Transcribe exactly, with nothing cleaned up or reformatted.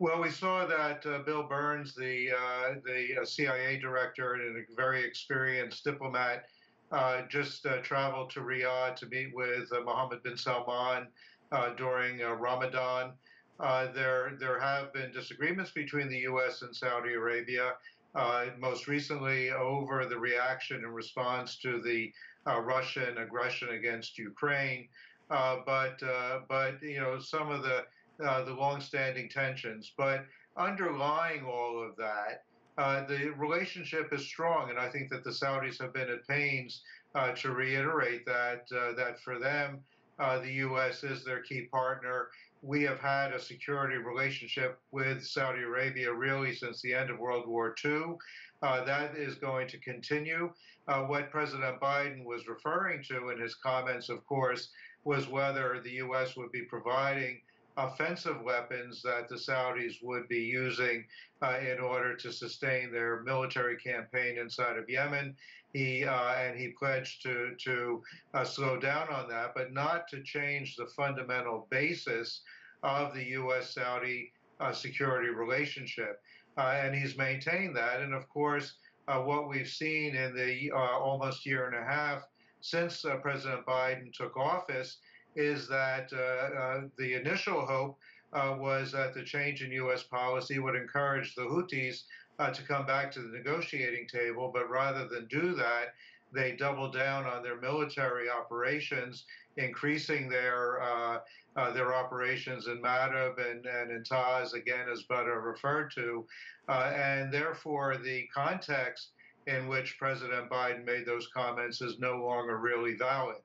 Well, we saw that uh, Bill Burns, the uh, the uh, C I A director and a very experienced diplomat, uh, just uh, traveled to Riyadh to meet with uh, Mohammed bin Salman uh, during uh, Ramadan. Uh, there, there have been disagreements between the U S and Saudi Arabia, uh, most recently over the reaction and response to the uh, Russian aggression against Ukraine. Uh, but, uh, but you know, some of the Uh, the long-standing tensions. But underlying all of that, uh, the relationship is strong, and I think that the Saudis have been at pains uh, to reiterate that, uh, that for them, uh, the U S is their key partner. We have had a security relationship with Saudi Arabia really since the end of World War Two. Uh, that is going to continue. Uh, what President Biden was referring to in his comments, of course, was whether the U S would be providing offensive weapons that the Saudis would be using uh, in order to sustain their military campaign inside of Yemen. He uh, and he pledged to to uh, slow down on that, but not to change the fundamental basis of the U S Saudi uh, security relationship. Uh, and he's maintained that. And of course, uh, what we've seen in the uh, almost year and a half since uh, President Biden took office is that uh, uh, the initial hope uh, was that the change in U S policy would encourage the Houthis uh, to come back to the negotiating table. But rather than do that, they doubled down on their military operations, increasing their uh, uh, their operations in Marib and, and in Taiz, again, as Bader referred to. Uh, and therefore, the context in which President Biden made those comments is no longer really valid.